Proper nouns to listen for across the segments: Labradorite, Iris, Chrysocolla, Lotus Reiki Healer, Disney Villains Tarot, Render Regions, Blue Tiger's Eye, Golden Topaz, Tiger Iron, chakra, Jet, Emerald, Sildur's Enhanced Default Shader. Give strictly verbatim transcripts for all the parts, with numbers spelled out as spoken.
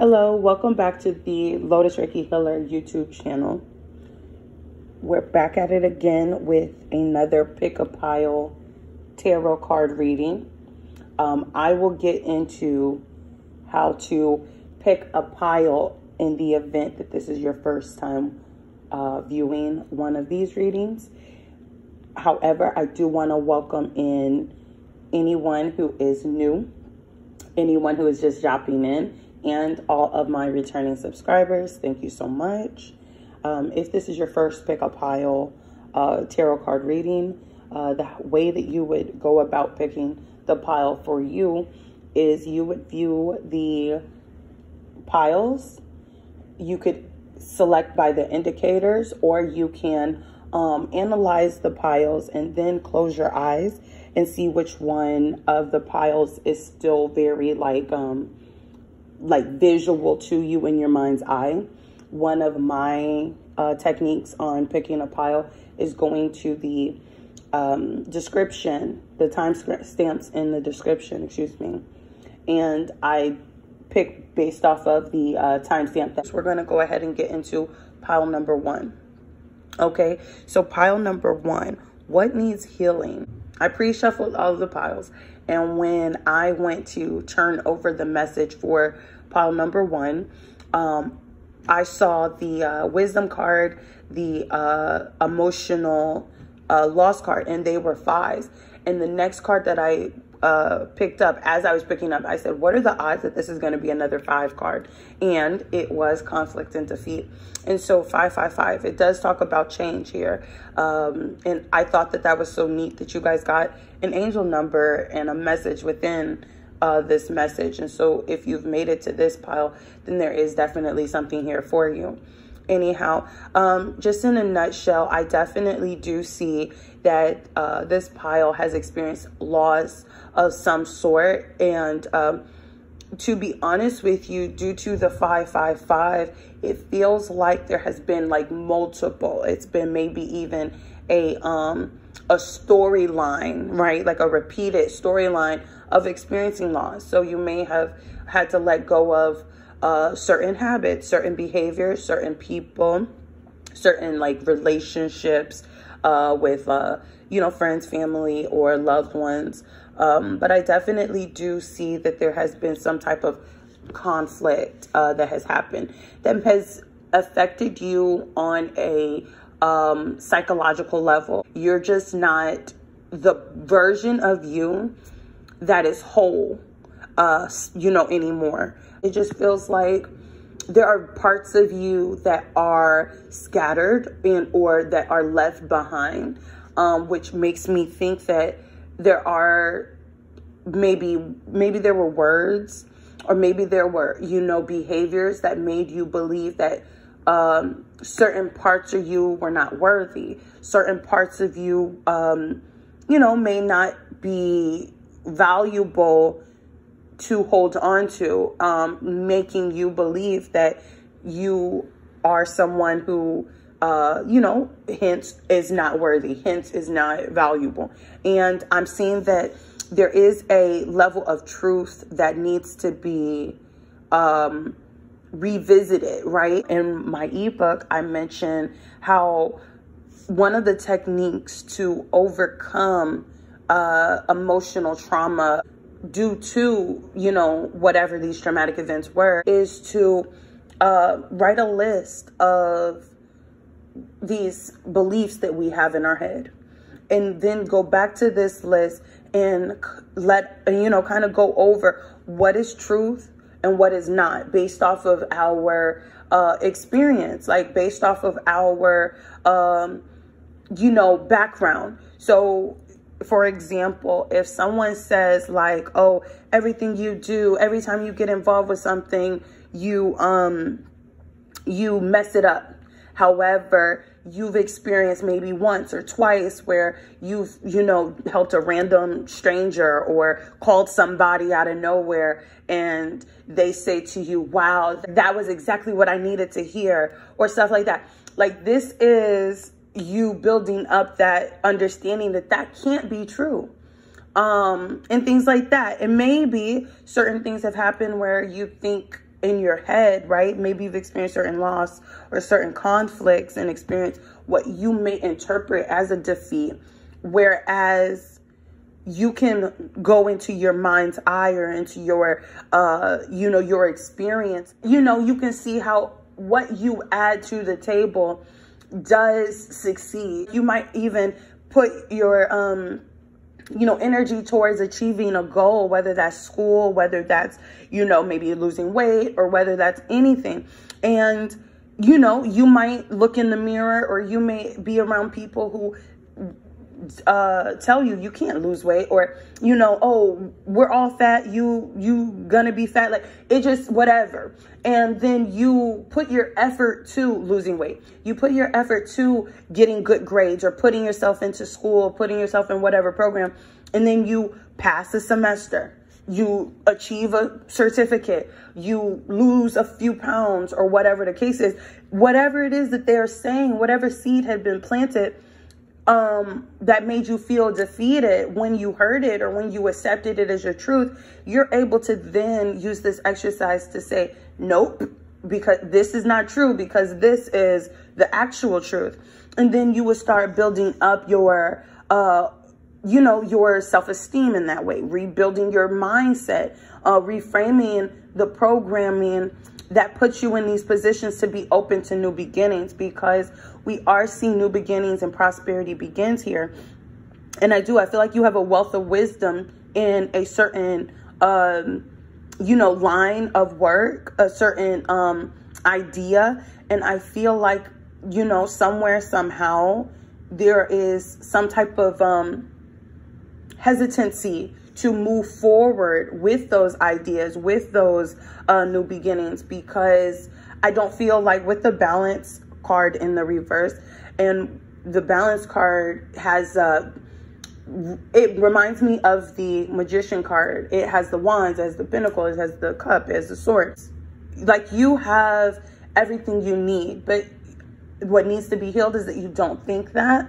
Hello, welcome back to the Lotus Reiki Healer YouTube channel. We're back at it again with another pick-a-pile tarot card reading. Um, I will get into how to pick a pile in the event that this is your first time uh, viewing one of these readings. However, I do want to welcome in anyone who is new, anyone who is just dropping in, and all of my returning subscribers. Thank you so much. Um, if this is your first pick a pile uh, tarot card reading, uh, the way that you would go about picking the pile for you is you would view the piles. You could select by the indicators, or you can um, analyze the piles and then close your eyes and see which one of the piles is still very like um, like visual to you in your mind's eye. One of my uh, techniques on picking a pile is going to the um, description, the time stamps in the description, excuse me. And I pick based off of the uh, time stamp. So we're gonna go ahead and get into pile number one. Okay, so pile number one, what needs healing? I pre-shuffled all of the piles, and when I went to turn over the message for pile number one, um, I saw the uh, wisdom card, the uh, emotional uh, loss card, and they were fives. And the next card that I uh, picked up, as I was picking up, I said, what are the odds that this is going to be another five card? And it was conflict and defeat. And so five, five, five, it does talk about change here. Um, and I thought that that was so neat that you guys got an angel number and a message within uh, this message. And so if you've made it to this pile, then there is definitely something here for you. Anyhow, um, just in a nutshell, I definitely do see that uh, this pile has experienced loss of some sort. And um, to be honest with you, due to the five five five, it feels like there has been like multiple. It's been maybe even a um, a storyline, right? Like a repeated storyline of experiencing loss. So you may have had to let go of Uh, certain habits, certain behaviors, certain people, certain like relationships uh, with, uh, you know, friends, family, or loved ones. Um, but I definitely do see that there has been some type of conflict uh, that has happened that has affected you on a um, psychological level. You're just not the version of you that is whole, uh, you know, anymore. It just feels like there are parts of you that are scattered and or that are left behind, um, which makes me think that there are maybe, maybe there were words, or maybe there were, you know, behaviors that made you believe that um, certain parts of you were not worthy. Certain parts of you, um, you know, may not be valuable to hold on to, um, making you believe that you are someone who, uh, you know, hence is not worthy, hence is not valuable. And I'm seeing that there is a level of truth that needs to be um, revisited, right? In my ebook, I mentioned how one of the techniques to overcome uh, emotional trauma due to, you know, whatever these traumatic events were, is to uh, write a list of these beliefs that we have in our head, and then go back to this list and let, you know, kind of go over what is truth and what is not based off of our uh, experience, like based off of our, um, you know, background. So, for example, if someone says like, oh, everything you do, every time you get involved with something, you um, you mess it up. However, you've experienced maybe once or twice where you've, you know, helped a random stranger or called somebody out of nowhere, and they say to you, wow, that was exactly what I needed to hear, or stuff like that. Like, this is you building up that understanding that that can't be true, um, and things like that. And maybe certain things have happened where you think in your head, right? Maybe you've experienced certain loss or certain conflicts and experienced what you may interpret as a defeat, whereas you can go into your mind's eye or into your, uh, you know, your experience. You know, you can see how what you add to the table does succeed. You might even put your, um, you know, energy towards achieving a goal, whether that's school, whether that's, you know, maybe losing weight, or whether that's anything. And, you know, you might look in the mirror, or you may be around people who uh, tell you you can't lose weight, or, you know, oh, we're all fat. You, you gonna be fat. Like, it just, whatever. And then you put your effort to losing weight. You put your effort to getting good grades, or putting yourself into school, putting yourself in whatever program. And then you pass a semester, you achieve a certificate, you lose a few pounds, or whatever the case is, whatever it is that they're saying, whatever seed had been planted, um, that made you feel defeated when you heard it, or when you accepted it as your truth, you're able to then use this exercise to say, nope, because this is not true, because this is the actual truth. And then you will start building up your, uh, you know, your self-esteem in that way, rebuilding your mindset, uh, reframing the programming that puts you in these positions to be open to new beginnings, because we are seeing new beginnings and prosperity begins here. And I do, I feel like you have a wealth of wisdom in a certain, um, you know, line of work, a certain um, idea. And I feel like, you know, somewhere, somehow, there is some type of um, hesitancy to move forward with those ideas, with those uh, new beginnings, because I don't feel like, with the balance card in the reverse, and the balance card has, uh, it reminds me of the magician card. It has the wands, it has the pinnacle, it has the cup, it has the swords. Like, you have everything you need, but what needs to be healed is that you don't think that.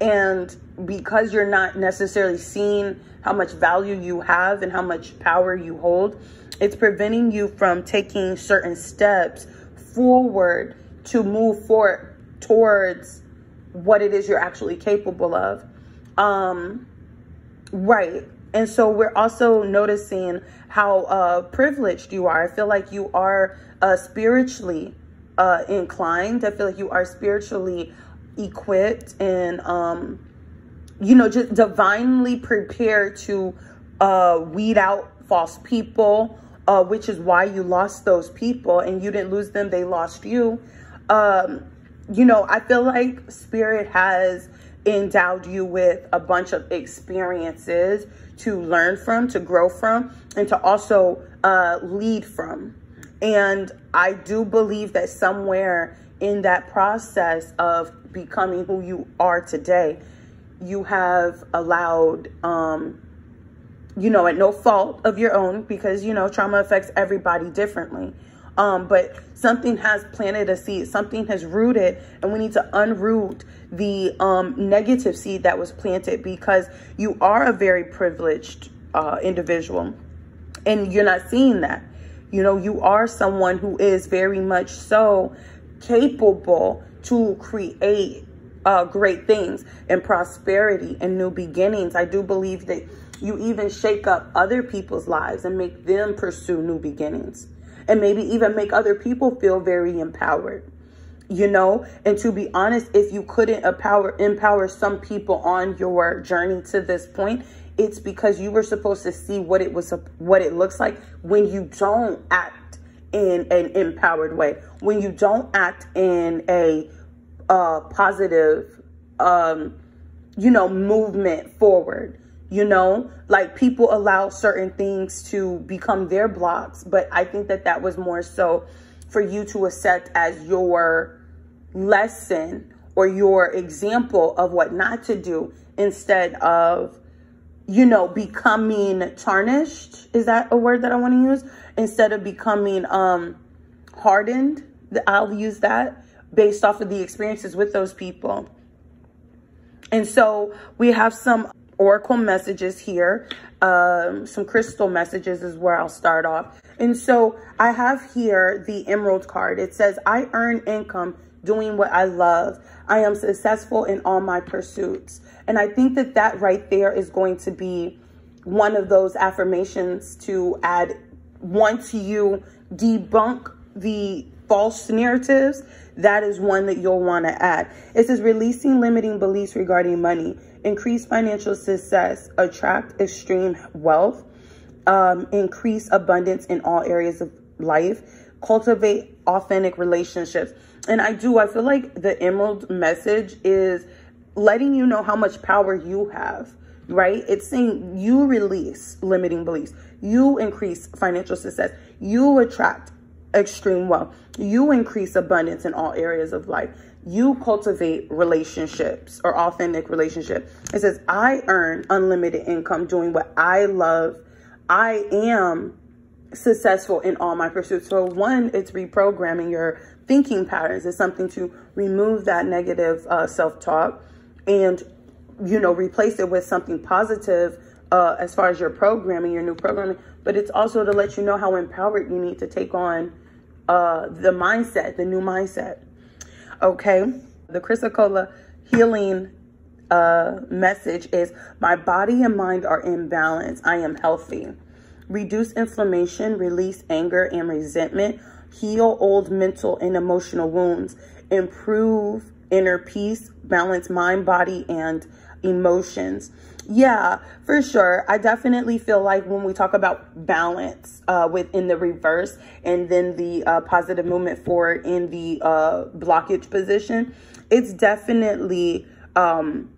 And because you're not necessarily seeing how much value you have and how much power you hold, it's preventing you from taking certain steps forward to move forward towards what it is you're actually capable of. Um, right. And so we're also noticing how uh, privileged you are. I feel like you are uh, spiritually uh, inclined. I feel like you are spiritually equipped and, um, you know, just divinely prepared to uh, weed out false people, uh, which is why you lost those people, and you didn't lose them. They lost you. Um, you know, I feel like spirit has endowed you with a bunch of experiences to learn from, to grow from, and to also uh, lead from. And I do believe that somewhere in that process of becoming who you are today, you have allowed, um, you know, at no fault of your own, because, you know, trauma affects everybody differently. Um, but something has planted a seed, something has rooted, and we need to unroot the um, negative seed that was planted, because you are a very privileged uh, individual, and you're not seeing that. You know, you are someone who is very much so capable to create uh, great things and prosperity and new beginnings. I do believe that you even shake up other people's lives and make them pursue new beginnings, and maybe even make other people feel very empowered, you know. And to be honest, if you couldn't empower, empower some people on your journey to this point, it's because you were supposed to see what it was, what it looks like when you don't act in an empowered way, when you don't act in a uh, positive, um, you know, movement forward. You know, like, people allow certain things to become their blocks. But I think that that was more so for you to accept as your lesson or your example of what not to do, instead of, you know, becoming tarnished. Is that a word that I want to use? Instead of becoming um, hardened, I'll use that, based off of the experiences with those people. And so we have some oracle messages here, um, some crystal messages is where I'll start off. And so I have here the Emerald card. It says, I earn income doing what I love. I am successful in all my pursuits. And I think that that right there is going to be one of those affirmations to add once you debunk the false narratives. That is one that you'll want to add. It says releasing limiting beliefs regarding money, increase financial success, attract extreme wealth, um, increase abundance in all areas of life, cultivate authentic relationships. And I do, I feel like the Emerald message is letting you know how much power you have, right? It's saying you release limiting beliefs, you increase financial success, you attract extreme wealth, you increase abundance in all areas of life, you cultivate relationships or authentic relationships. It says, I earn unlimited income doing what I love. I am successful in all my pursuits. So one, it's reprogramming your thinking patterns. It's something to remove that negative uh, self-talk and, you know, replace it with something positive uh, as far as your programming, your new programming. But it's also to let you know how empowered you need to take on uh, the mindset, the new mindset. Okay, the Chrysocolla healing uh, message is my body and mind are in balance. I am healthy. Reduce inflammation, release anger and resentment, heal old mental and emotional wounds, improve inner peace, balance mind, body, and emotions. Yeah, for sure. I definitely feel like when we talk about balance uh, within the reverse and then the uh, positive movement forward in the uh, blockage position, it's definitely, um,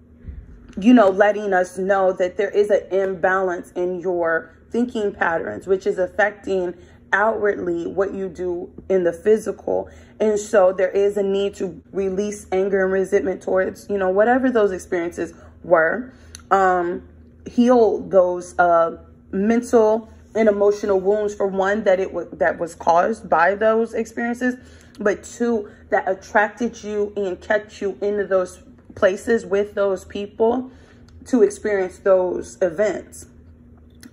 you know, letting us know that there is an imbalance in your thinking patterns, which is affecting outwardly what you do in the physical. And so there is a need to release anger and resentment towards, you know, whatever those experiences were, um, heal those uh, mental and emotional wounds, for one, that it was that was caused by those experiences, but two, that attracted you and kept you into those places with those people to experience those events.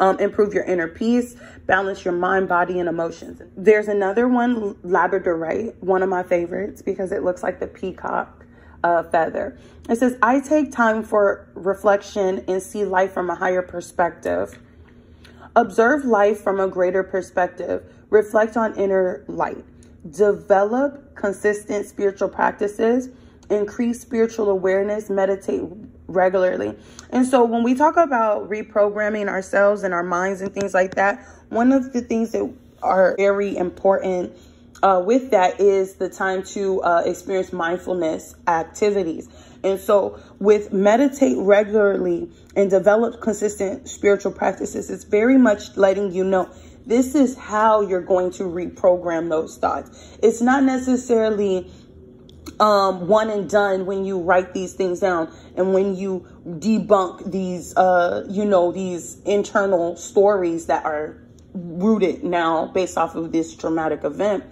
Um, improve your inner peace, balance your mind, body, and emotions. There's another one, Labradorite, one of my favorites because it looks like the peacock uh, feather. It says, I take time for reflection and see life from a higher perspective. Observe life from a greater perspective. Reflect on inner light. Develop consistent spiritual practices. Increase spiritual awareness. Meditate regularly. And so when we talk about reprogramming ourselves and our minds and things like that, one of the things that are very important uh, with that is the time to uh, experience mindfulness activities. And so with meditate regularly and develop consistent spiritual practices, it's very much letting you know this is how you're going to reprogram those thoughts. It's not necessarily um one and done when you write these things down and when you debunk these uh you know these internal stories that are rooted now based off of this traumatic event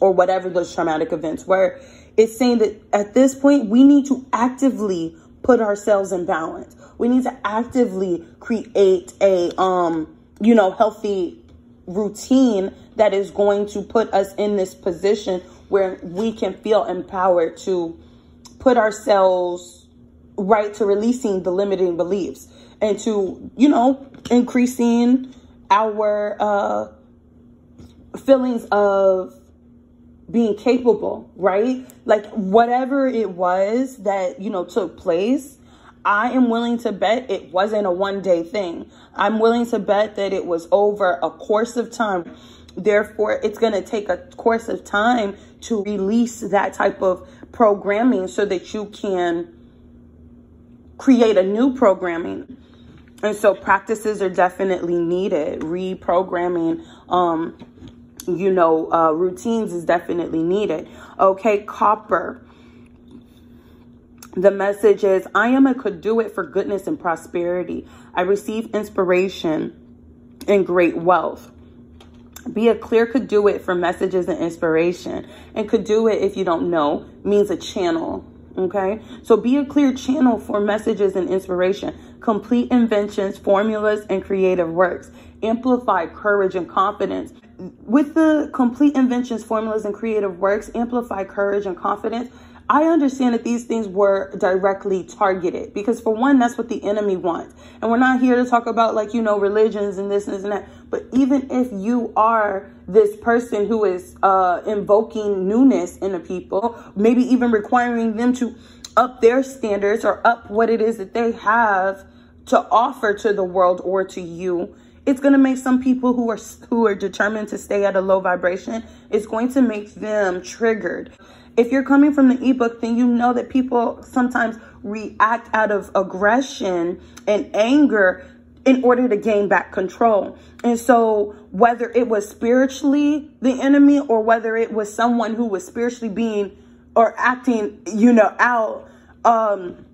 or whatever those traumatic events were. It's saying that at this point we need to actively put ourselves in balance. We need to actively create a um you know healthy routine that is going to put us in this position where we can feel empowered to put ourselves right to releasing the limiting beliefs and to, you know, increasing our uh, feelings of being capable, right? Like whatever it was that, you know, took place, I am willing to bet it wasn't a one day thing. I'm willing to bet that it was over a course of time. Therefore, it's going to take a course of time to release that type of programming so that you can create a new programming. And so practices are definitely needed. Reprogramming, um, you know, uh, routines is definitely needed. Okay, Copper. The message is, I am a could do it for goodness and prosperity. I receive inspiration and great wealth. Be a clear could do it for messages and inspiration. And could do it, if you don't know, means a channel, Okay, so be a clear channel for messages and inspiration, complete inventions, formulas, and creative works. Amplify courage and confidence. With the complete inventions, formulas, and creative works, amplify courage and confidence. I understand that these things were directly targeted because, for one, that's what the enemy wants. And we're not here to talk about, like, you know, religions and this and this and that. But even if you are this person who is uh, invoking newness in the people, maybe even requiring them to up their standards or up what it is that they have to offer to the world or to you, it's going to make some people who are who are determined to stay at a low vibration, it's going to make them triggered. If you're coming from the ebook, then you know that people sometimes react out of aggression and anger in order to gain back control. And so whether it was spiritually the enemy or whether it was someone who was spiritually being or acting, you know, out, um,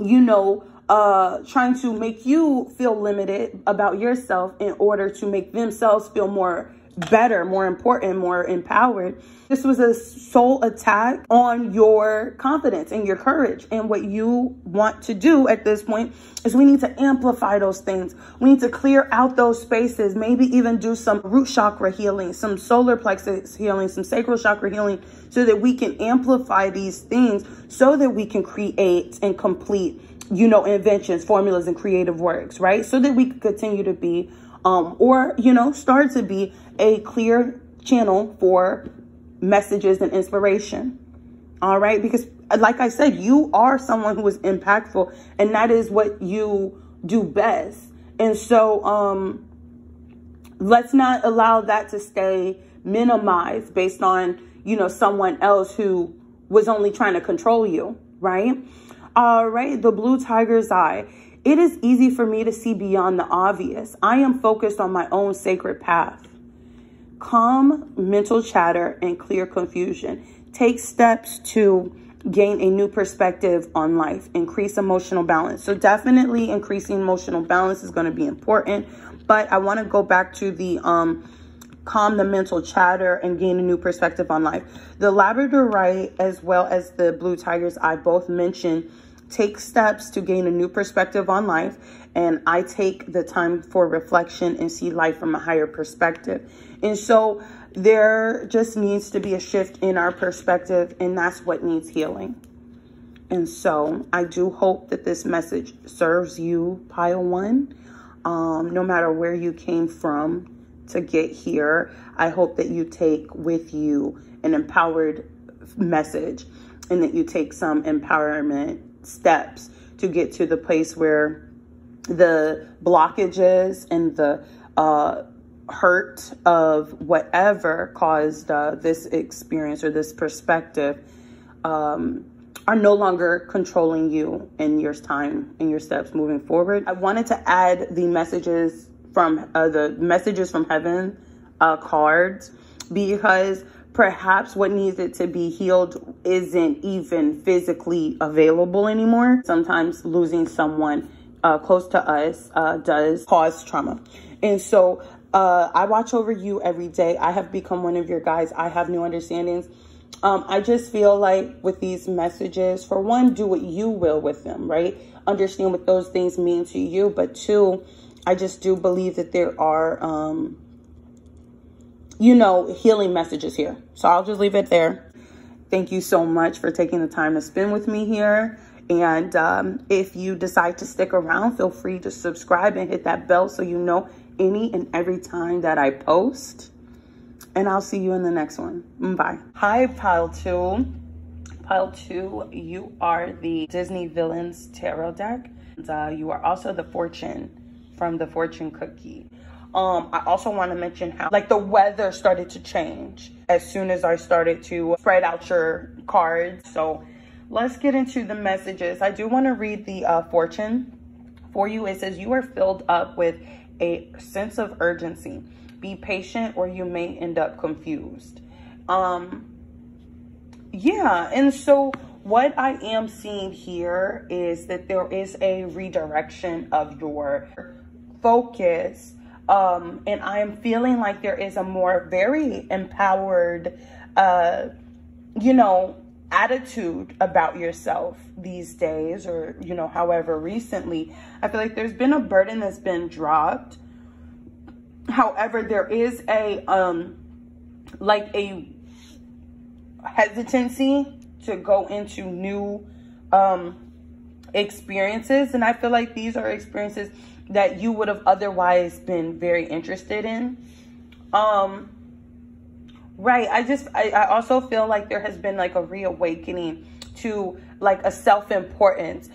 you know, uh, trying to make you feel limited about yourself in order to make themselves feel more better, more important, more empowered. This was a soul attack on your confidence and your courage. And what you want to do at this point is we need to amplify those things. We need to clear out those spaces, maybe even do some root chakra healing, some solar plexus healing, some sacral chakra healing, so that we can amplify these things so that we can create and complete, you know, inventions, formulas, and creative works, right? So that we can continue to be Um, or, you know, start to be a clear channel for messages and inspiration. All right. Because like I said, you are someone who is impactful, and that is what you do best. And so um, let's not allow that to stay minimized based on, you know, someone else who was only trying to control you. Right. All right. The Blue Tiger's Eye. It is easy for me to see beyond the obvious. I am focused on my own sacred path. Calm mental chatter and clear confusion. Take steps to gain a new perspective on life. Increase emotional balance. So definitely increasing emotional balance is going to be important. But I want to go back to the um, calm the mental chatter and gain a new perspective on life. The Labradorite as well as the Blue Tiger's Eye both mentioned take steps to gain a new perspective on life, and I take the time for reflection and see life from a higher perspective. And so there just needs to be a shift in our perspective, and that's what needs healing. And so I do hope that this message serves you, Pile One, um, no matter where you came from to get here. I hope that you take with you an empowered message and that you take some empowerment steps to get to the place where the blockages and the uh, hurt of whatever caused uh, this experience or this perspective um, are no longer controlling you in your time, in your steps moving forward. I wanted to add the messages from uh, the messages from heaven uh, cards, because perhaps what needed to be healed isn't even physically available anymore. Sometimes losing someone uh, close to us uh, does cause trauma. And so uh, I watch over you every day. I have become one of your guides. I have new understandings. Um, I just feel like with these messages, for one, do what you will with them, right? Understand what those things mean to you. But two, I just do believe that there are... Um, you know, healing messages here. So I'll just leave it there. Thank you so much for taking the time to spend with me here. And um, if you decide to stick around, feel free to subscribe and hit that bell so you know any and every time that I post. And I'll see you in the next one. Bye. Hi, Pile Two. Pile Two, you are the Disney Villains Tarot deck. And, uh, you are also the fortune from the fortune cookie. Um, I also want to mention how, like, the weather started to change as soon as I started to spread out your cards. So let's get into the messages. I do want to read the uh, fortune for you. It says, you are filled up with a sense of urgency. Be patient or you may end up confused. Um, yeah. And so what I am seeing here is that there is a redirection of your focus. Um, and I am feeling like there is a more very empowered, uh, you know, attitude about yourself these days, or, you know, however recently, I feel like there's been a burden that's been dropped. However, there is a, um, like a hesitancy to go into new, um, experiences. And I feel like these are experiences that you would have otherwise been very interested in. Um, right. I just, I, I also feel like there has been like a reawakening to like a self-importance.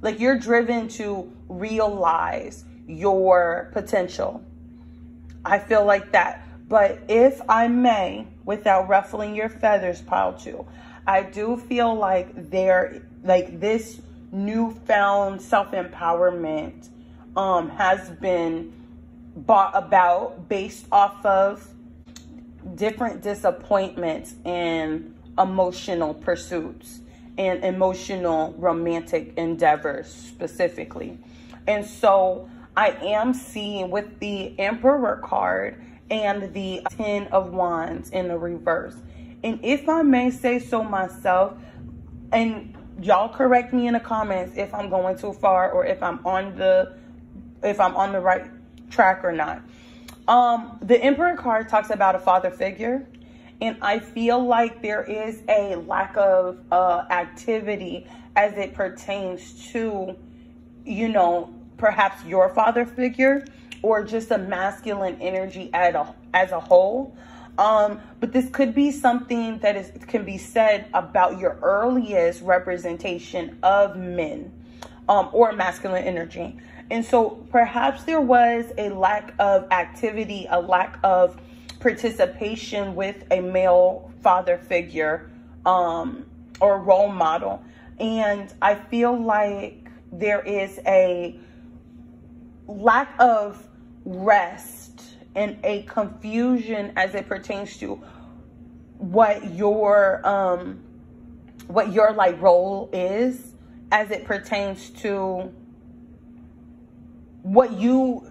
Like you're driven to realize your potential. I feel like that. But if I may, without ruffling your feathers, pile two, I do feel like there, like this newfound self-empowerment um, has been brought about based off of different disappointments and emotional pursuits and emotional romantic endeavors specifically. And so I am seeing with the Emperor card and the Ten of Wands in the reverse. And if I may say so myself, and y'all correct me in the comments if I'm going too far or if I'm on the if I'm on the right track or not. Um, the Emperor card talks about a father figure, and I feel like there is a lack of uh, activity as it pertains to, you know, perhaps your father figure or just a masculine energy as a, as a whole. Um, but this could be something that is, can be said about your earliest representation of men um, or masculine energy. And so perhaps there was a lack of activity, a lack of participation with a male father figure um, or role model. And I feel like there is a lack of rest and a confusion as it pertains to what your um what your like role is as it pertains to what you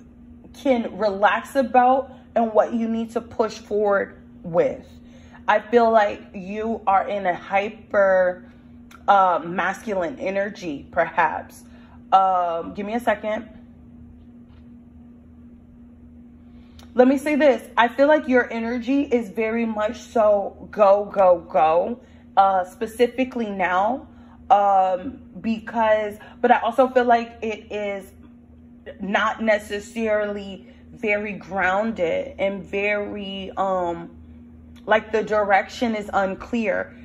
can relax about and what you need to push forward with. I feel like you are in a hyper uh, masculine energy, perhaps. Um, give me a second. Let me say this. I feel like your energy is very much so go, go, go, uh, specifically now, um, because, but I also feel like it is not necessarily very grounded and very, um, like the direction is unclear.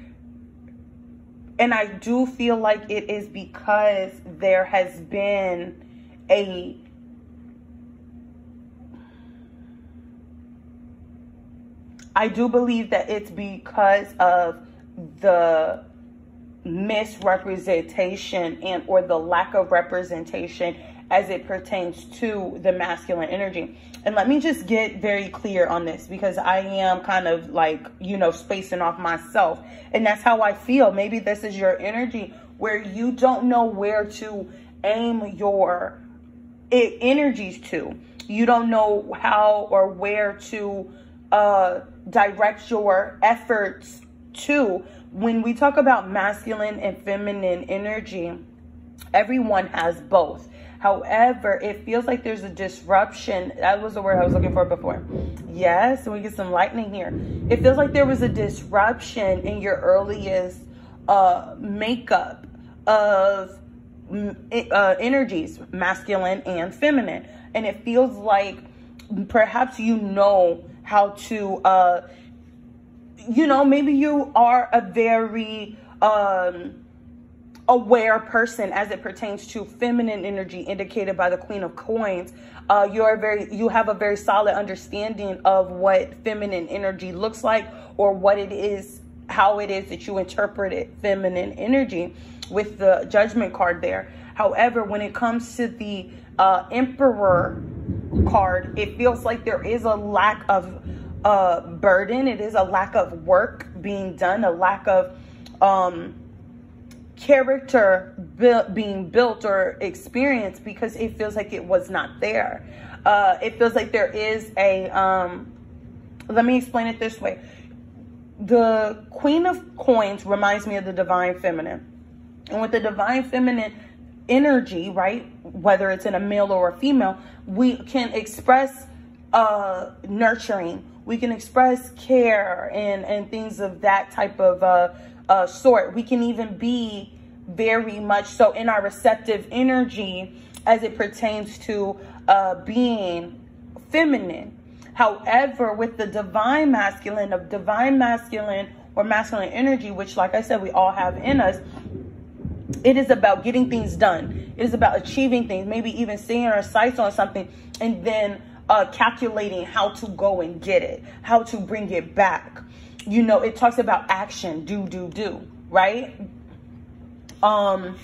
And I do feel like it is because there has been a I do believe that it's because of the misrepresentation and or the lack of representation as it pertains to the masculine energy. And let me just get very clear on this, because I am kind of like, you know, spacing off myself. And that's how I feel. Maybe this is your energy where you don't know where to aim your energies to. You don't know how or where to uh direct your efforts to. When we talk about masculine and feminine energy, everyone has both. However, it feels like there's a disruption. That was the word I was looking for before. Yes, and we get some lightning here. It feels like there was a disruption in your earliest uh makeup of uh energies, masculine and feminine. And it feels like perhaps you know how to, uh, you know, maybe you are a very um, aware person as it pertains to feminine energy, indicated by the Queen of Coins. Uh, you're very, you have a very solid understanding of what feminine energy looks like, or what it is, how it is that you interpreted feminine energy with the Judgment card there. However, when it comes to the uh, Emperor card, it feels like there is a lack of uh burden. It is a lack of work being done, a lack of um character built being built or experience, because it feels like it was not there. Uh it feels like there is a um let me explain it this way. the Queen of Coins reminds me of the Divine Feminine. And with the Divine Feminine energy, right, whether it's in a male or a female, we can express uh, nurturing. We can express care and, and things of that type of uh, uh, sort. We can even be very much so in our receptive energy as it pertains to uh, being feminine. However, with the divine masculine, of divine masculine or masculine energy, which like I said, we all have in us, it is about getting things done. It is about achieving things, maybe even seeing our sights on something and then uh, calculating how to go and get it, how to bring it back. You know, it talks about action, do, do, do, right? Um,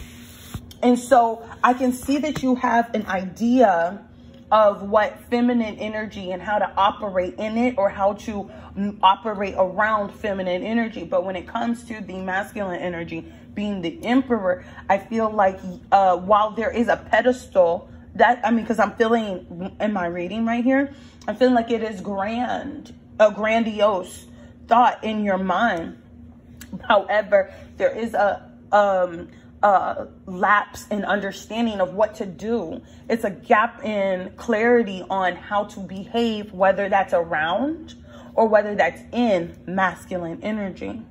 and so I can see that you have an idea of what feminine energy and how to operate in it, or how to operate around feminine energy. But when it comes to the masculine energy, being the Emperor, I feel like uh, while there is a pedestal that, I mean, because I'm feeling in my reading right here, I'm feeling like it is grand, a grandiose thought in your mind. However, there is a um, uh, lapse in understanding of what to do. It's a gap in clarity on how to behave, whether that's around or whether that's in masculine energy.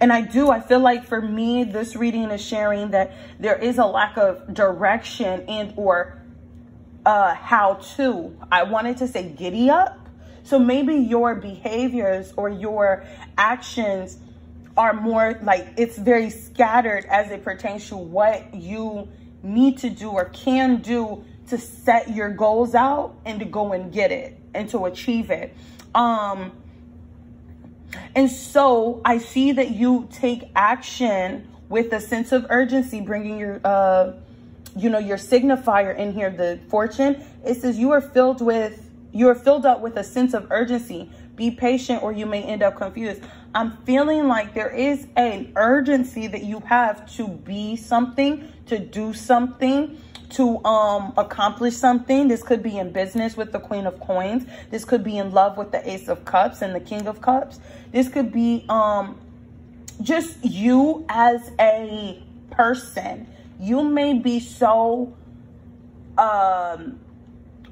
And I do, I feel like for me, this reading is sharing that there is a lack of direction and or uh, how to. I wanted to say giddy up. So maybe your behaviors or your actions are more like, it's very scattered as it pertains to what you need to do or can do to set your goals out and to go and get it and to achieve it. Um, And so I see that you take action with a sense of urgency, bringing your, uh, you know, your signifier in here, the fortune. It says you are filled with, you are filled up with a sense of urgency. Be patient or you may end up confused. I'm feeling like there is an urgency that you have to be something, to do something, to um, accomplish something. This could be in business with the Queen of Coins. This could be in love with the Ace of Cups and the King of Cups. This could be um, just you as a person. You may be so, um,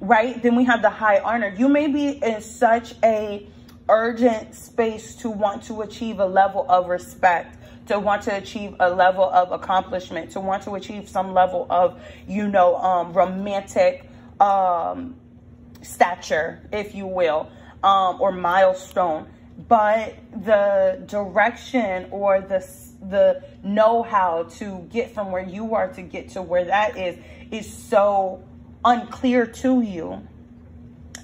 right? Then we have the High Honor. You may be in such a urgent space to want to achieve a level of respect, to want to achieve a level of accomplishment, to want to achieve some level of, you know, um, romantic um, stature, if you will, um, or milestone. But the direction or the, the know-how to get from where you are to get to where that is, is so unclear to you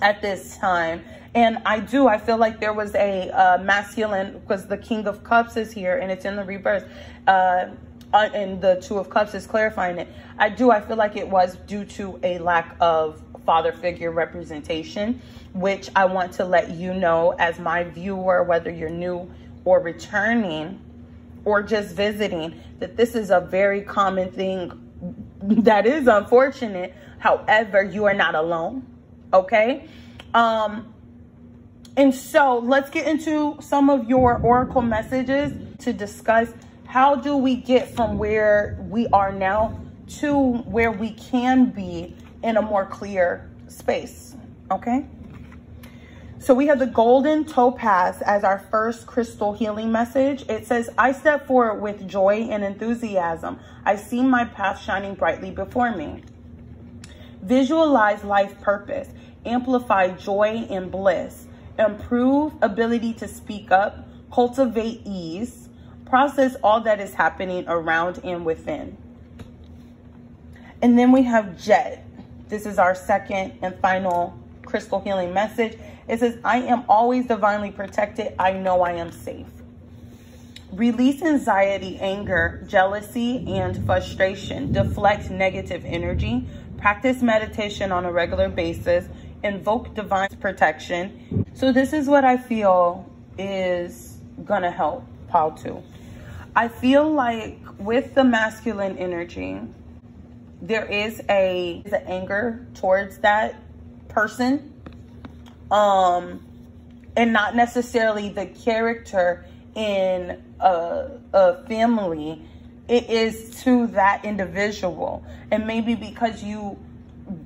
at this time. And I do, I feel like there was a uh, masculine, because the King of Cups is here and it's in the reverse, uh, and the Two of Cups is clarifying it. I do, I feel like it was due to a lack of father figure representation, which I want to let you know as my viewer, whether you're new or returning or just visiting, that this is a very common thing that is unfortunate. However, you are not alone, okay? Um... And so let's get into some of your oracle messages to discuss how do we get from where we are now to where we can be in a more clear space, okay? So we have the Golden Topaz as our first crystal healing message. It says, I step forward with joy and enthusiasm. I see my path shining brightly before me. Visualize life purpose, amplify joy and bliss. Improve ability to speak up, cultivate ease, process all that is happening around and within. And then we have Jet. This is our second and final crystal healing message. It says, I am always divinely protected. I know I am safe. Release anxiety, anger, jealousy, and frustration. Deflect negative energy. Practice meditation on a regular basis. Invoke divine protection. So this is what I feel is gonna help pile two. I feel like with the masculine energy, there is a an anger towards that person. Um, and not necessarily the character in a, a family. It is to that individual. And maybe because you,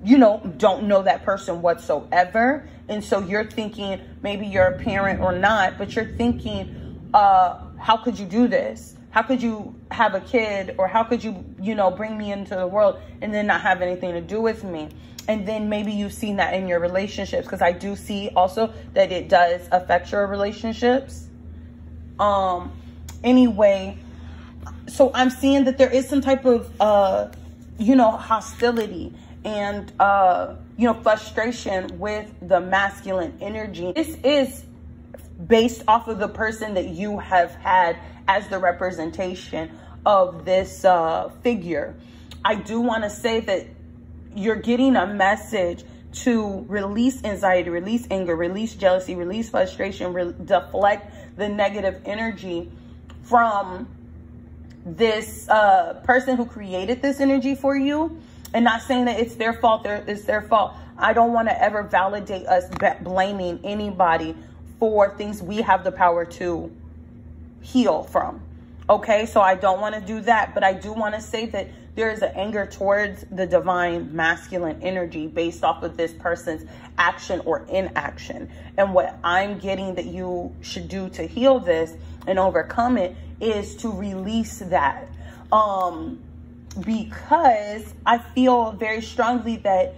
you know, don't know that person whatsoever. And so you're thinking, maybe you're a parent or not, but you're thinking, uh, how could you do this? How could you have a kid, or how could you, you know, bring me into the world and then not have anything to do with me? And then maybe you've seen that in your relationships, because I do see also that it does affect your relationships. Um, anyway, so I'm seeing that there is some type of, uh, you know, hostility and, uh, you know, frustration with the masculine energy. This is based off of the person that you have had as the representation of this uh, figure. I do want to say that you're getting a message to release anxiety, release anger, release jealousy, release frustration, re deflect the negative energy from this uh, person who created this energy for you. And not saying that it's their fault, it's their fault. I don't want to ever validate us blaming anybody for things we have the power to heal from. Okay, so I don't want to do that, but I do want to say that there is an anger towards the divine masculine energy based off of this person's action or inaction. And what I'm getting that you should do to heal this and overcome it is to release that. Um, because I feel very strongly that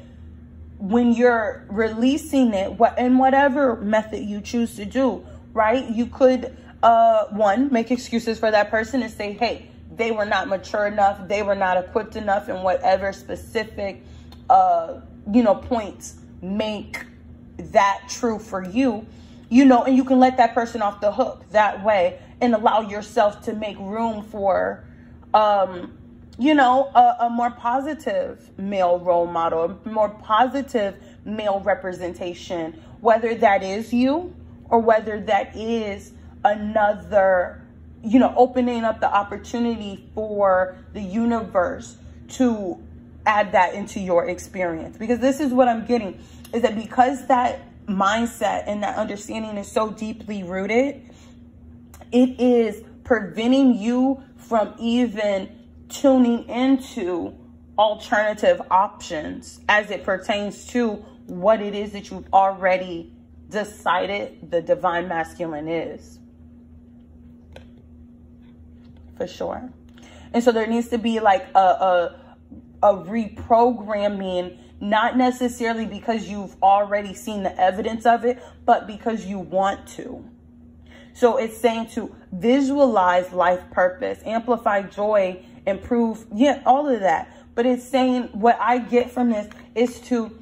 when you're releasing it, what in whatever method you choose to do, right? You could, uh, one, make excuses for that person and say, hey, they were not mature enough. They were not equipped enough in whatever specific, uh, you know, points make that true for you, you know, and you can let that person off the hook that way and allow yourself to make room for, um, you know, a, a more positive male role model, a more positive male representation, whether that is you or whether that is another, you know, opening up the opportunity for the universe to add that into your experience. Because this is what I'm getting, is that because that mindset and that understanding is so deeply rooted, it is preventing you from even tuning into alternative options as it pertains to what it is that you've already decided the divine masculine is. For sure. And so there needs to be like a, a, a reprogramming, not necessarily because you've already seen the evidence of it, but because you want to. So it's saying to visualize life purpose, amplify joy, improve, yeah, all of that. But it's saying what I get from this is to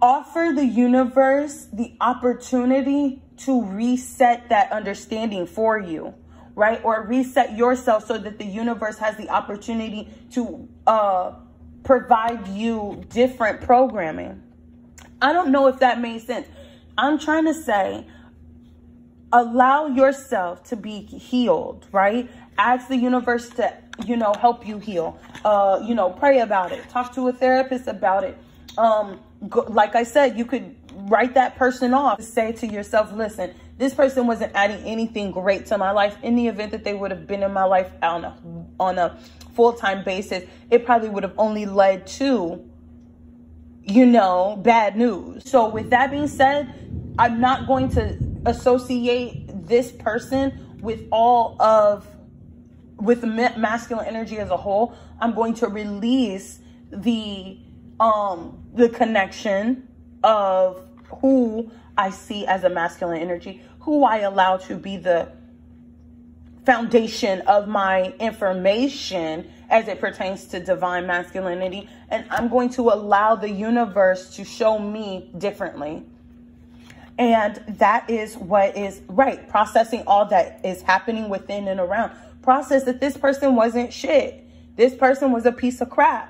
offer the universe the opportunity to reset that understanding for you, right? Or reset yourself so that the universe has the opportunity to uh, provide you different programming. I don't know if that made sense. I'm trying to say, allow yourself to be healed, right? Ask the universe to, you know, help you heal. Uh, you know, pray about it. Talk to a therapist about it. Um, go, like I said, you could write that person off. Say to yourself, listen, this person wasn't adding anything great to my life. In the event that they would have been in my life on a, on a full-time basis, it probably would have only led to, you know, bad news. So with that being said, I'm not going to associate this person with all of with the masculine energy as a whole. I'm going to release the um the connection of who I see as a masculine energy, who I allow to be the foundation of my information as it pertains to divine masculinity, and I'm going to allow the universe to show me differently. And that is what is right. Processing all that is happening within and around. Process that this person wasn't shit. This person was a piece of crap,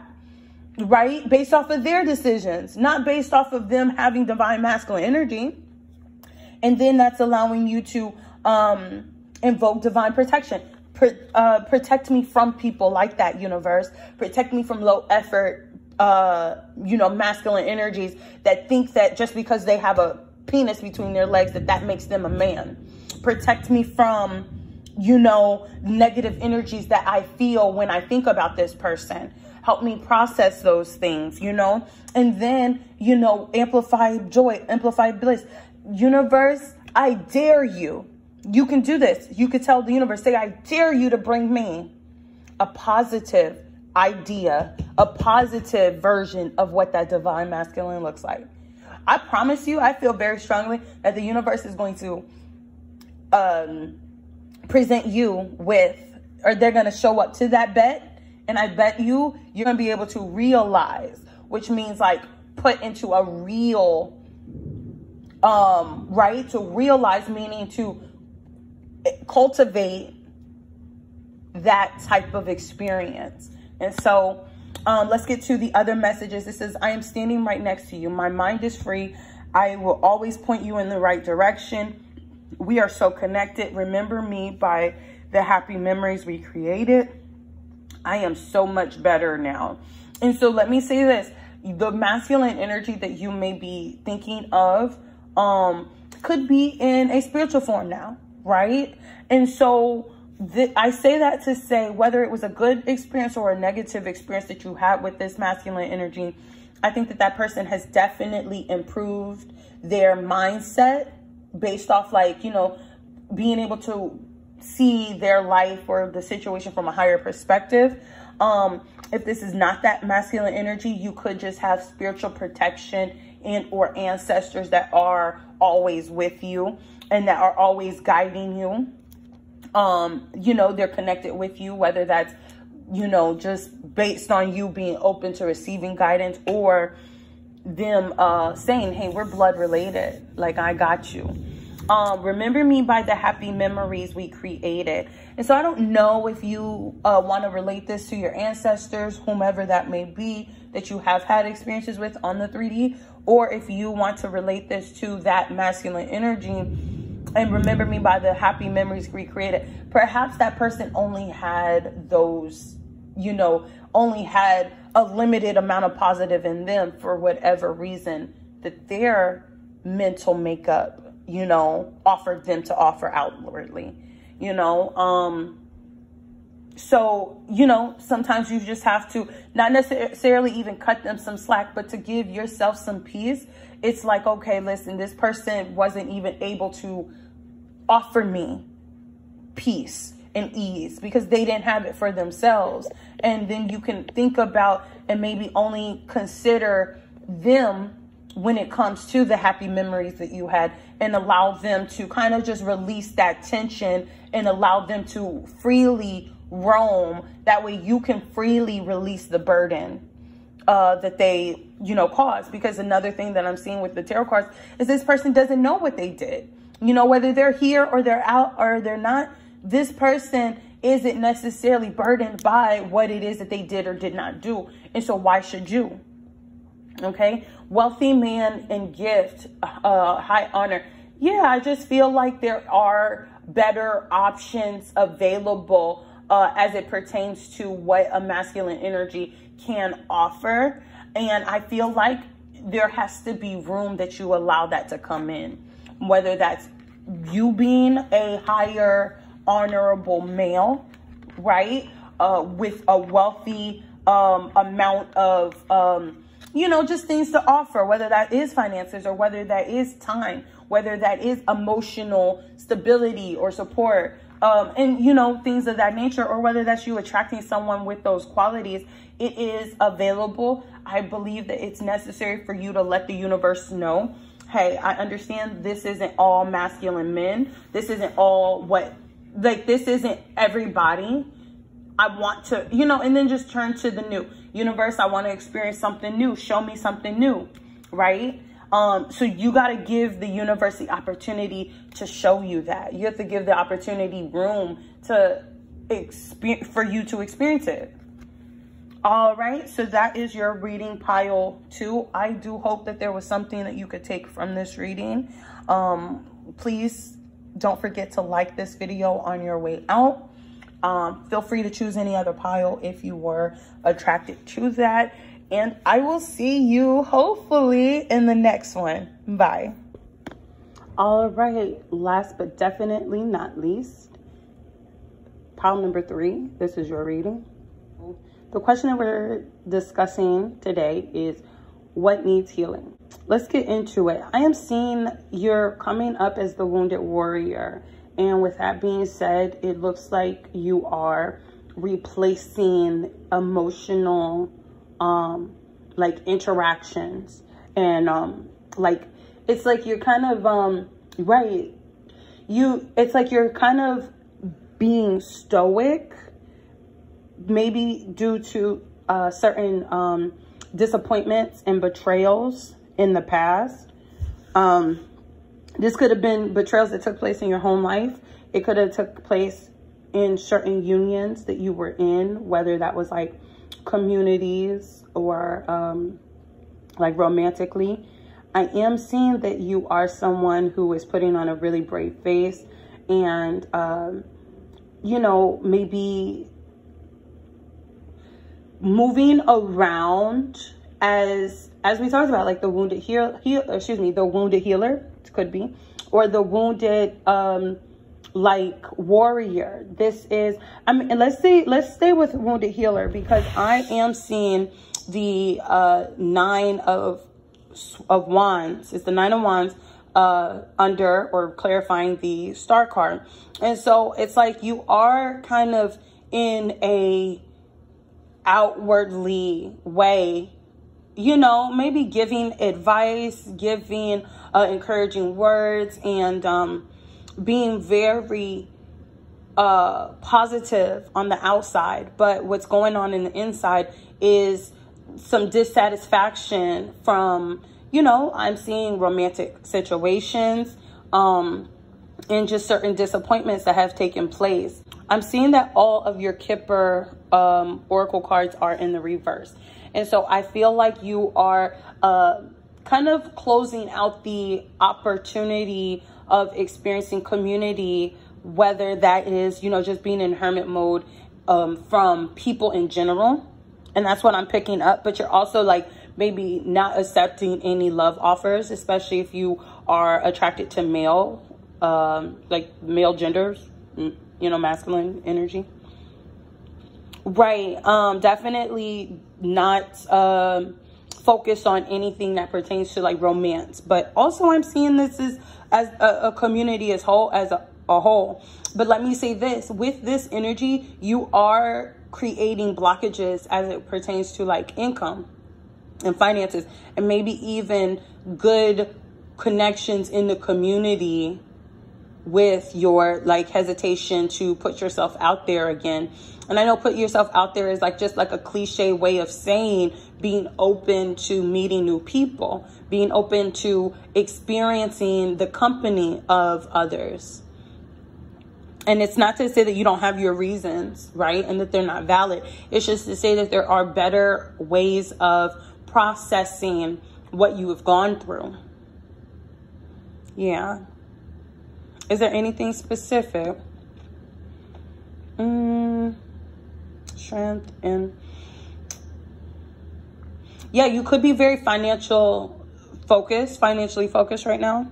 right? Based off of their decisions, not based off of them having divine masculine energy. And then that's allowing you to um, invoke divine protection. Pro uh, protect me from people like that, universe. Protect me from low effort, uh, you know, masculine energies that think that just because they have a penis between their legs, that that makes them a man. Protect me from, you know, negative energies that I feel when I think about this person. Help me process those things, you know, and then, you know, amplify joy, amplify bliss. Universe, I dare you. You can do this. You could tell the universe, say, I dare you to bring me a positive idea, a positive version of what that divine masculine looks like. I promise you, I feel very strongly that the universe is going to um, present you with, or they're going to show up to that bet. And I bet you, you're going to be able to realize, which means like put into a real, um, right? To realize, meaning to cultivate that type of experience. And so um, let's get to the other messages. It says, I am standing right next to you. My mind is free. I will always point you in the right direction. We are so connected. Remember me by the happy memories we created. I am so much better now. And so let me say this, the masculine energy that you may be thinking of um, could be in a spiritual form now, right? And so I say that to say, whether it was a good experience or a negative experience that you had with this masculine energy, I think that that person has definitely improved their mindset based off, like, you know, being able to see their life or the situation from a higher perspective. Um, if this is not that masculine energy, you could just have spiritual protection and or ancestors that are always with you and that are always guiding you. Um, you know, they're connected with you, whether that's, you know, just based on you being open to receiving guidance or them uh, saying, hey, we're blood related. Like, I got you. Um, remember me by the happy memories we created. And so I don't know if you uh, want to relate this to your ancestors, whomever that may be, that you have had experiences with on the three D, or if you want to relate this to that masculine energy and remember me by the happy memories we created. Perhaps that person only had those, you know, only had a limited amount of positive in them for whatever reason that their mental makeup, you know, offered them to offer outwardly, you know. Um, so, you know, sometimes you just have to not necessarily even cut them some slack, but to give yourself some peace. It's like, okay, listen, this person wasn't even able to offer me peace and ease because they didn't have it for themselves. And then you can think about and maybe only consider them when it comes to the happy memories that you had, and allow them to kind of just release that tension and allow them to freely roam. That way you can freely release the burden uh, that they, you know, cause. Because another thing that I'm seeing with the tarot cards is this person doesn't know what they did. You know, whether they're here or they're out or they're not, this person isn't necessarily burdened by what it is that they did or did not do. And so why should you? Okay, wealthy man and gift, uh, high honor. Yeah, I just feel like there are better options available uh, as it pertains to what a masculine energy can offer. And I feel like there has to be room that you allow that to come in, whether that's you being a higher honorable male, right? Uh, with a wealthy um, amount of, um, you know, just things to offer, whether that is finances or whether that is time, whether that is emotional stability or support, um, and, you know, things of that nature, or whether that's you attracting someone with those qualities. It is available. I believe that it's necessary for you to let the universe know, hey, I understand this isn't all masculine men. This isn't all what, like, this isn't everybody. I want to, you know, and then just turn to the new. Universe, I want to experience something new. Show me something new, right? Um, so you got to give the universe the opportunity to show you that. You have to give the opportunity room to experience, for you to experience it. All right, so that is your reading pile two. I do hope that there was something that you could take from this reading. Um, please don't forget to like this video on your way out. Um, feel free to choose any other pile if you were attracted to that. And I will see you hopefully in the next one. Bye. All right, last but definitely not least, pile number three, this is your reading. The question that we're discussing today is, what needs healing? Let's get into it. I am seeing you're coming up as the wounded warrior. And with that being said, it looks like you are replacing emotional, um, like interactions and, um, like, it's like you're kind of, um, right. You, it's like you're kind of being stoic, maybe due to, uh, certain, um, disappointments and betrayals in the past. Um, This could have been betrayals that took place in your home life. It could have took place in certain unions that you were in, whether that was like communities or um, like romantically. I am seeing that you are someone who is putting on a really brave face and, um, you know, maybe moving around as, as we talked about, like the wounded heal, heal, excuse me, the wounded healer. Could be, or the wounded um like warrior. This is, I mean, let's see, let's stay with wounded healer, because I am seeing the uh nine of of wands. It's the nine of wands uh under or clarifying the star card. And so it's like you are kind of in a outwardly way, you know, maybe giving advice, giving uh, encouraging words, and um, being very uh, positive on the outside. But what's going on in the inside is some dissatisfaction from, you know, I'm seeing romantic situations um, and just certain disappointments that have taken place. I'm seeing that all of your Kipper um, Oracle cards are in the reverse. And so I feel like you are uh, kind of closing out the opportunity of experiencing community, whether that is, you know, just being in hermit mode um, from people in general. And that's what I'm picking up. But you're also like maybe not accepting any love offers, especially if you are attracted to male, um, like male genders, you know, masculine energy. Right. Um, definitely not uh, focused on anything that pertains to like romance. But also I'm seeing this is as a, a community as whole, as a, a whole. But let me say this, with this energy, you are creating blockages as it pertains to like income and finances, and maybe even good connections in the community with your like hesitation to put yourself out there again. And I know put yourself out there is like just like a cliche way of saying being open to meeting new people, being open to experiencing the company of others. And it's not to say that you don't have your reasons, right? And that they're not valid. It's just to say that there are better ways of processing what you have gone through. Yeah. Is there anything specific? Mm, strength and... Yeah, you could be very financial focused, financially focused right now.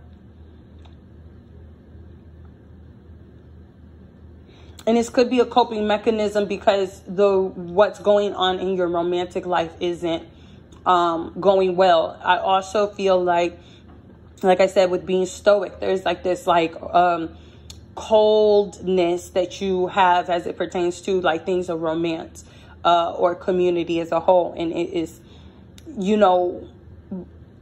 And this could be a coping mechanism because the what's going on in your romantic life isn't um, going well. I also feel like, like I said, with being stoic, there's like this like um, coldness that you have as it pertains to like things of romance uh, or community as a whole. And it is, you know,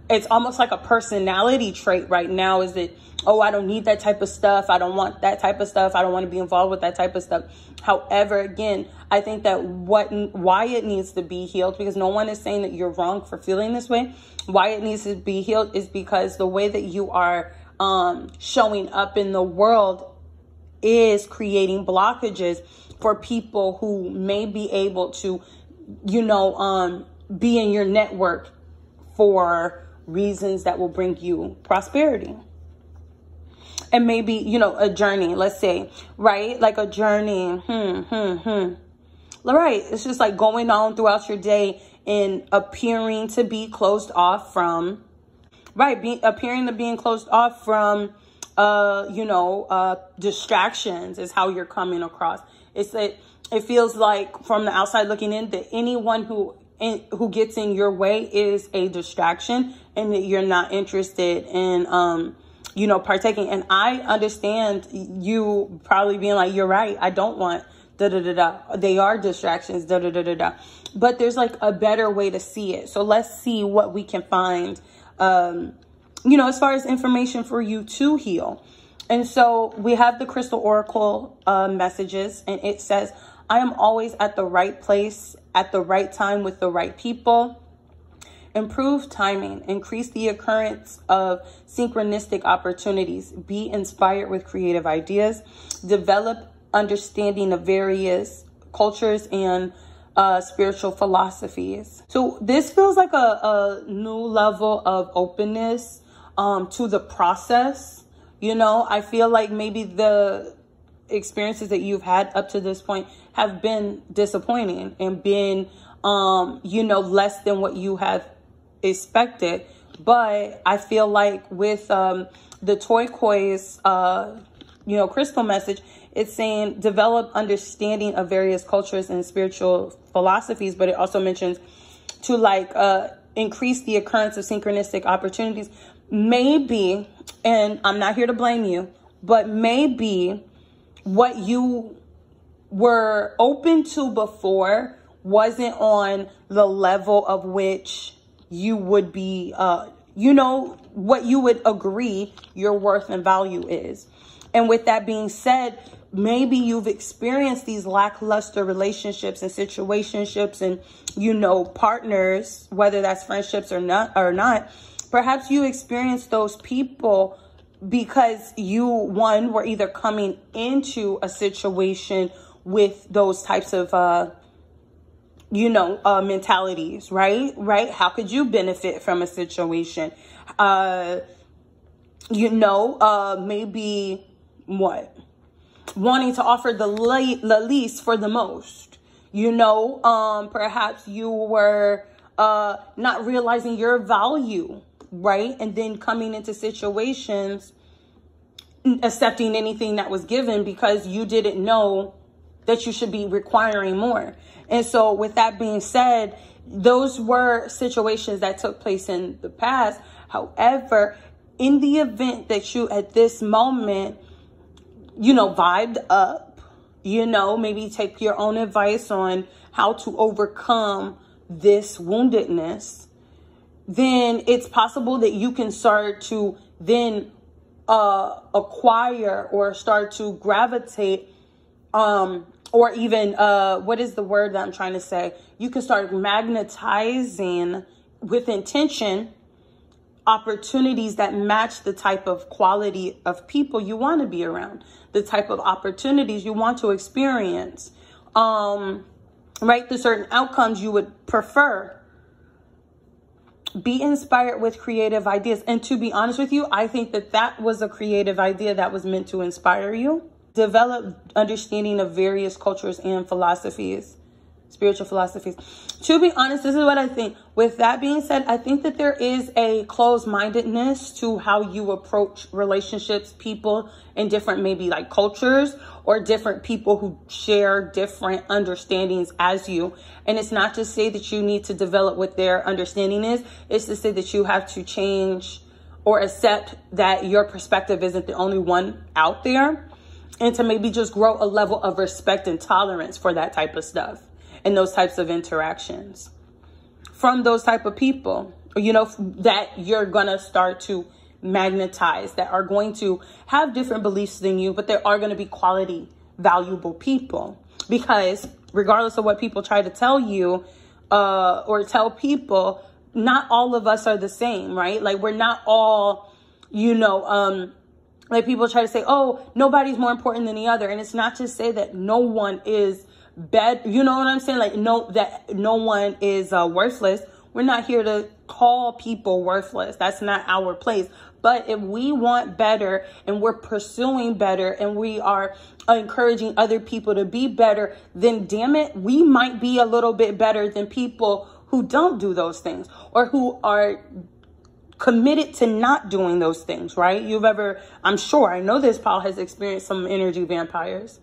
it's almost like a personality trait right now is that, oh, I don't need that type of stuff. I don't want that type of stuff. I don't want to be involved with that type of stuff. However, again, I think that what, why it needs to be healed, because no one is saying that you're wrong for feeling this way. Why it needs to be healed is because the way that you are um, showing up in the world is creating blockages for people who may be able to, you know, um, be in your network for reasons that will bring you prosperity. And maybe, you know, a journey, let's say, right? Like a journey, hmm, hmm, hmm. All right, it's just like going on throughout your day and appearing to be closed off from, right, be, appearing to being closed off from uh, you know, uh, distractions is how you're coming across. It's that it feels like from the outside looking in that anyone who in, who gets in your way is a distraction and that you're not interested in, um, you know, partaking. And I understand you probably being like, you're right, I don't want da da da da. They are distractions, da da da da da. But there's like a better way to see it. So let's see what we can find, um, you know, as far as information for you to heal. And so we have the Crystal Oracle uh, messages, and it says, I am always at the right place, at the right time with the right people. Improve timing, increase the occurrence of synchronistic opportunities, be inspired with creative ideas, develop understanding of various cultures and uh, spiritual philosophies. So this feels like a, a new level of openness um, to the process. You know, I feel like maybe the experiences that you've had up to this point have been disappointing and been, um, you know, less than what you have expected. But I feel like with um, the Turquoise, uh, you know, crystal message, it's saying develop understanding of various cultures and spiritual philosophies. But it also mentions to like uh, increase the occurrence of synchronistic opportunities. Maybe, and I'm not here to blame you, but maybe what you were open to before wasn't on the level of which you would be, uh, you know, what you would agree your worth and value is. And with that being said, maybe you've experienced these lackluster relationships and situationships and, you know, partners, whether that's friendships or not, or not. Perhaps you experienced those people because you, one, were either coming into a situation with those types of, uh, you know, uh, mentalities, right? Right? How could you benefit from a situation? Uh, you know, uh, maybe what? Wanting to offer the, le the least for the most, you know, um, perhaps you were uh, not realizing your value, right? And then coming into situations, accepting anything that was given because you didn't know that you should be requiring more. And so with that being said, those were situations that took place in the past. However, in the event that you at this moment, you know, vibed up, you know, maybe take your own advice on how to overcome this woundedness, then it's possible that you can start to then uh, acquire or start to gravitate um, or even, uh, what is the word that I'm trying to say? You can start magnetizing with intention opportunities that match the type of quality of people you want to be around, the type of opportunities you want to experience, um, right? The certain outcomes you would prefer. Be inspired with creative ideas. And to be honest with you, I think that that was a creative idea that was meant to inspire you. Develop understanding of various cultures and philosophies, spiritual philosophies. To be honest, this is what I think. With that being said, I think that there is a closed-mindedness to how you approach relationships, people in different maybe like cultures or different people who share different understandings as you. And it's not to say that you need to develop what their understanding is. It's to say that you have to change or accept that your perspective isn't the only one out there, and to maybe just grow a level of respect and tolerance for that type of stuff and those types of interactions from those type of people, you know, that you're going to start to magnetize, that are going to have different beliefs than you, but they are going to be quality, valuable people. Because regardless of what people try to tell you uh, or tell people, not all of us are the same, right? Like we're not all, you know, um, like people try to say, oh, nobody's more important than the other. And it's not to say that no one is bad, you know what I'm saying? Like, no, that no one is uh, worthless. We're not here to call people worthless. That's not our place. But if we want better and we're pursuing better and we are encouraging other people to be better, then damn it, we might be a little bit better than people who don't do those things or who are committed to not doing those things, right? You've ever, I'm sure, I know this pile has experienced some energy vampires,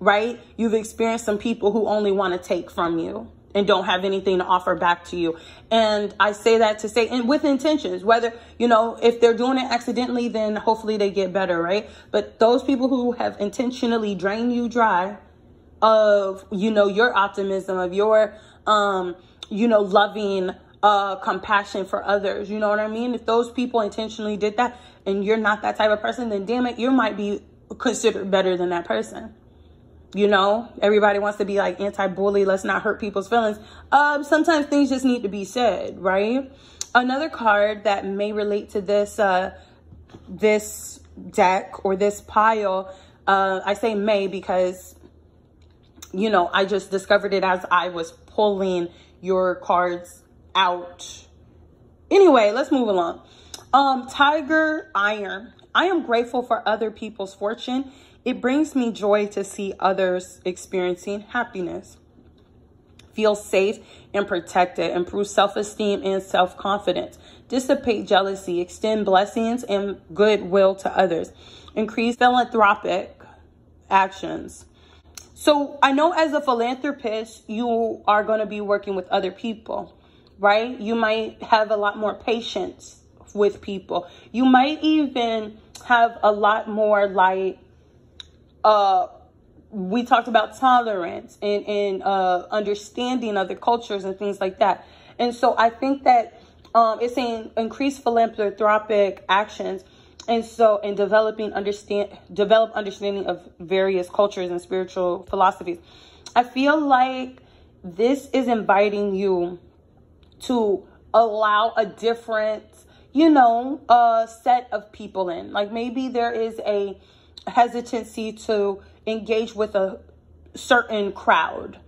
right? You've experienced some people who only want to take from you and don't have anything to offer back to you. And I say that to say, and with intentions, whether, you know, if they're doing it accidentally, then hopefully they get better, right? But those people who have intentionally drained you dry of, you know, your optimism, of your, um, you know, loving uh, compassion for others, you know what I mean? If those people intentionally did that and you're not that type of person, then damn it, you might be considered better than that person. You know, everybody wants to be like anti-bully. Let's not hurt people's feelings. Um, sometimes things just need to be said, right? Another card that may relate to this, uh, this deck or this pile. Uh, I say may because, you know, I just discovered it as I was pulling your cards out. Anyway, let's move along. Um, Tiger Iron. I am grateful for other people's fortune. It brings me joy to see others experiencing happiness. Feel safe and protected. Improve self-esteem and self-confidence. Dissipate jealousy. Extend blessings and goodwill to others. Increase philanthropic actions. So I know as a philanthropist, you are going to be working with other people, right? You might have a lot more patience with people. You might even have a lot more like, Uh, we talked about tolerance and, and uh, understanding other cultures and things like that. And so I think that um, it's saying increase philanthropic actions. And so in developing understand, develop understanding of various cultures and spiritual philosophies. I feel like this is inviting you to allow a different, you know, uh, set of people in. Like maybe there is a hesitancy to engage with a certain crowd,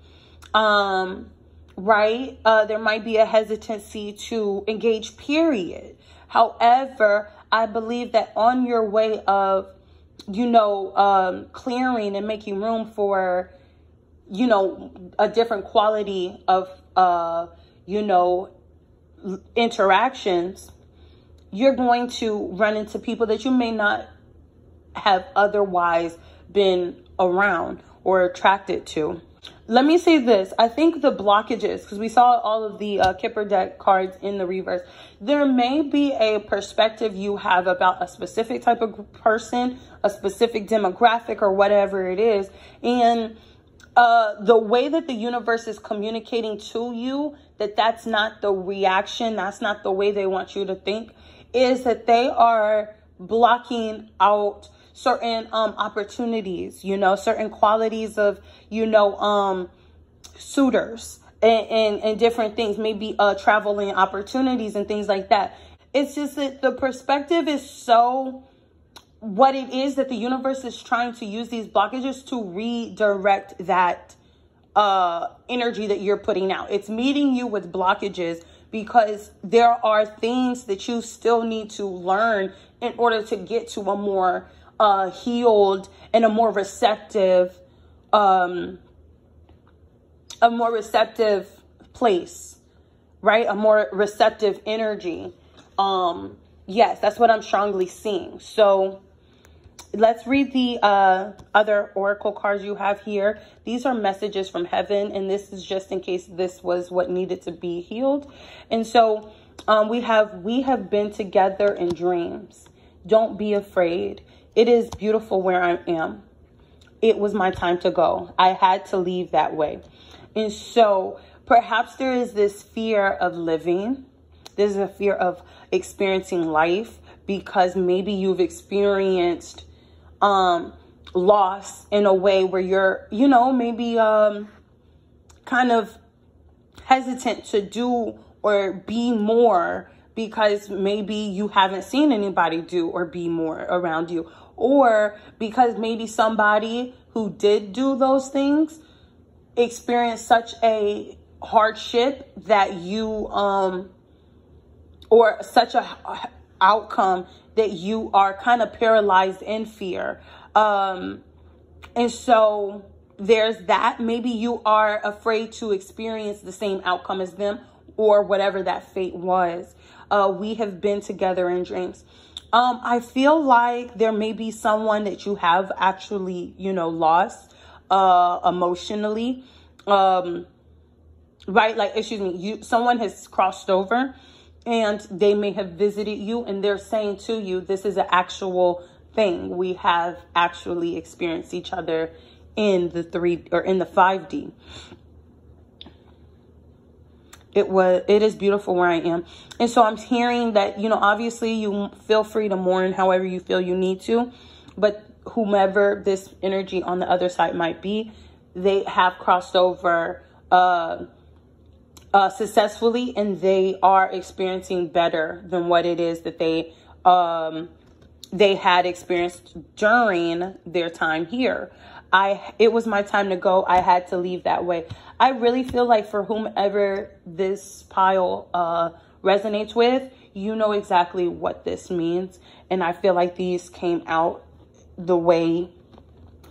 um, right? Uh, there might be a hesitancy to engage, period. However, I believe that on your way of, you know, um, clearing and making room for, you know, a different quality of, uh, you know, interactions, you're going to run into people that you may not have otherwise been around or attracted to. Let me say this. I think the blockages, because we saw all of the uh, Kipper deck cards in the reverse, there may be a perspective you have about a specific type of person, a specific demographic or whatever it is. And uh, the way that the universe is communicating to you that that's not the reaction, that's not the way they want you to think, is that they are blocking out certain um opportunities, you know, certain qualities of, you know, um suitors and, and and different things, maybe uh traveling opportunities and things like that. It's just that the perspective is so what it is that the universe is trying to use these blockages to redirect that uh energy that you're putting out. It's meeting you with blockages because there are things that you still need to learn in order to get to a more uh, healed and a more receptive, um, a more receptive place, right? A more receptive energy. Um, yes, that's what I'm strongly seeing. So let's read the uh, other oracle cards you have here. These are messages from heaven, and this is just in case this was what needed to be healed. And so um, we have, we have been together in dreams. Don't be afraid. It is beautiful where I am. It was my time to go. I had to leave that way. And so perhaps there is this fear of living. There's a fear of experiencing life because maybe you've experienced um, loss in a way where you're, you know, maybe um, kind of hesitant to do or be more because maybe you haven't seen anybody do or be more around you, or because maybe somebody who did do those things experienced such a hardship that you, um, or such a outcome that you are kind of paralyzed in fear. Um, and so there's that. Maybe you are afraid to experience the same outcome as them or whatever that fate was. uh, we have been together in dreams. Um, I feel like there may be someone that you have actually, you know, lost uh, emotionally, um, right? Like, excuse me, you, someone has crossed over and they may have visited you and they're saying to you, this is an actual thing. We have actually experienced each other in the three or in the five D. It was, it is beautiful where I am. And so I'm hearing that, you know, obviously you feel free to mourn however you feel you need to, but whomever this energy on the other side might be, they have crossed over uh, uh, successfully and they are experiencing better than what it is that they, um, they had experienced during their time here. I, it was my time to go. I had to leave that way. I really feel like for whomever this pile uh, resonates with, you know exactly what this means. And I feel like these came out the way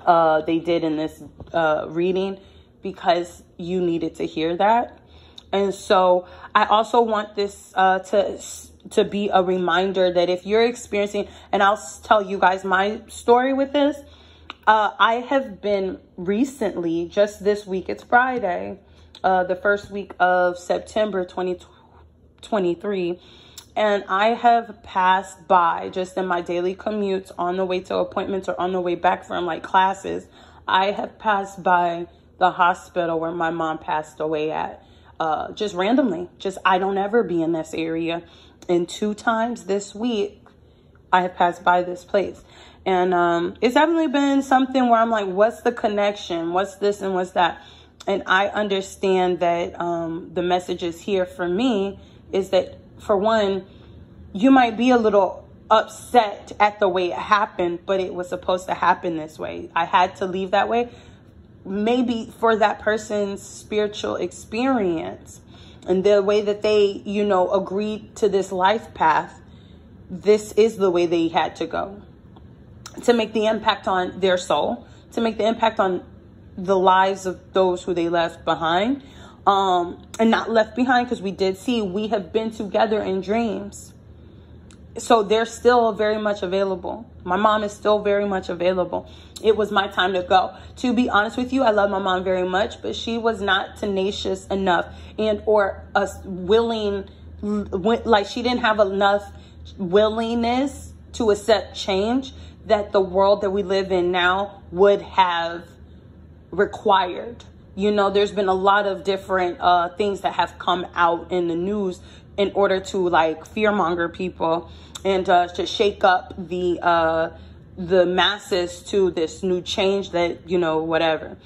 uh, they did in this uh, reading because you needed to hear that. And so I also want this uh, to to be a reminder that if you're experiencing, and I'll tell you guys my story with this, Uh, I have been recently, just this week, it's Friday, uh, the first week of September twenty twenty-three, and I have passed by just in my daily commutes on the way to appointments or on the way back from like classes. I have passed by the hospital where my mom passed away at, uh, just randomly. Just I don't ever be in this area. And two times this week, I have passed by this place. And um, it's definitely been something where I'm like, what's the connection? What's this and what's that? And I understand that um, the messages here for me is that, for one, you might be a little upset at the way it happened, but it was supposed to happen this way. I had to leave that way. Maybe for that person's spiritual experience and the way that they, you know, agreed to this life path, this is the way they had to go. To make the impact on their soul, to make the impact on the lives of those who they left behind, um, and not left behind, because we did see we have been together in dreams. So they're still very much available. My mom is still very much available. It was my time to go. To be honest with you, I love my mom very much, but she was not tenacious enough and or a willing, like she didn't have enough willingness to accept change that the world that we live in now would have required. You know, there's been a lot of different uh, things that have come out in the news in order to like fearmonger people and uh, to shake up the uh, the masses to this new change that, you know, whatever.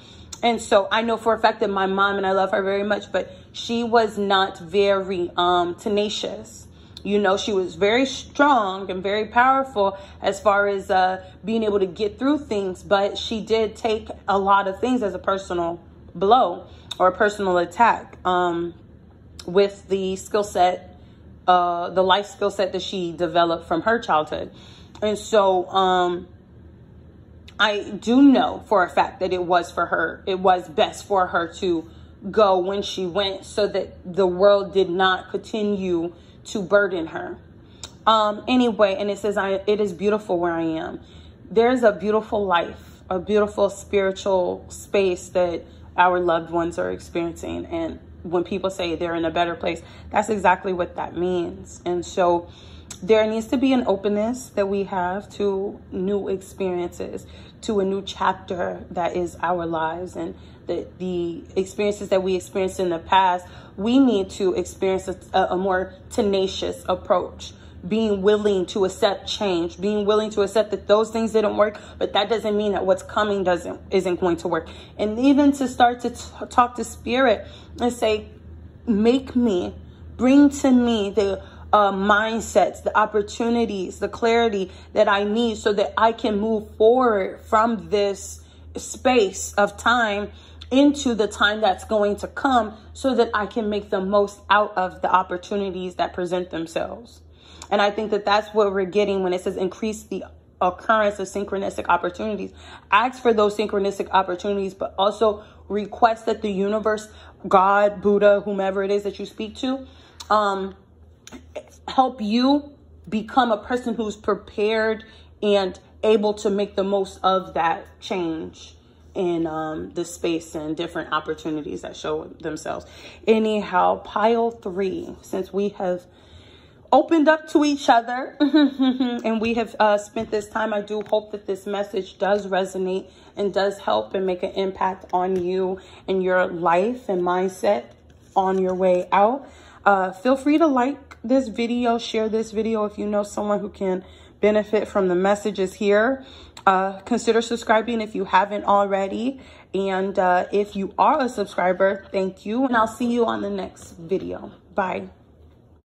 And so I know for a fact that my mom, and I love her very much, but she was not very um, tenacious. You know, she was very strong and very powerful as far as uh, being able to get through things. But she did take a lot of things as a personal blow or a personal attack um, with the skill set, uh, the life skill set that she developed from her childhood. And so um, I do know for a fact that it was for her. It was best for her to go when she went so that the world did not continue to burden her. Um, anyway, and it says, I, it is beautiful where I am. There's a beautiful life, a beautiful spiritual space that our loved ones are experiencing. And when people say they're in a better place, that's exactly what that means. And so there needs to be an openness that we have to new experiences, to a new chapter that is our lives, and that the experiences that we experienced in the past, we need to experience a, a more tenacious approach, being willing to accept change, being willing to accept that those things didn't work, but that doesn't mean that what's coming doesn't isn't going to work. And even to start to t talk to spirit and say, make me, bring to me the uh, mindsets, the opportunities, the clarity that I need so that I can move forward from this space of time into the time that's going to come so that I can make the most out of the opportunities that present themselves. And I think that that's what we're getting when it says increase the occurrence of synchronistic opportunities. Ask for those synchronistic opportunities, but also request that the universe, God, Buddha, whomever it is that you speak to, um, help you become a person who's prepared and able to make the most of that change in um, the space and different opportunities that show themselves. Anyhow, pile three, since we have opened up to each other and we have uh, spent this time, I do hope that this message does resonate and does help and make an impact on you and your life and mindset on your way out. Uh, feel free to like this video, share this video if you know someone who can benefit from the messages here. Uh, consider subscribing if you haven't already. And uh, if you are a subscriber, thank you. And I'll see you on the next video. Bye.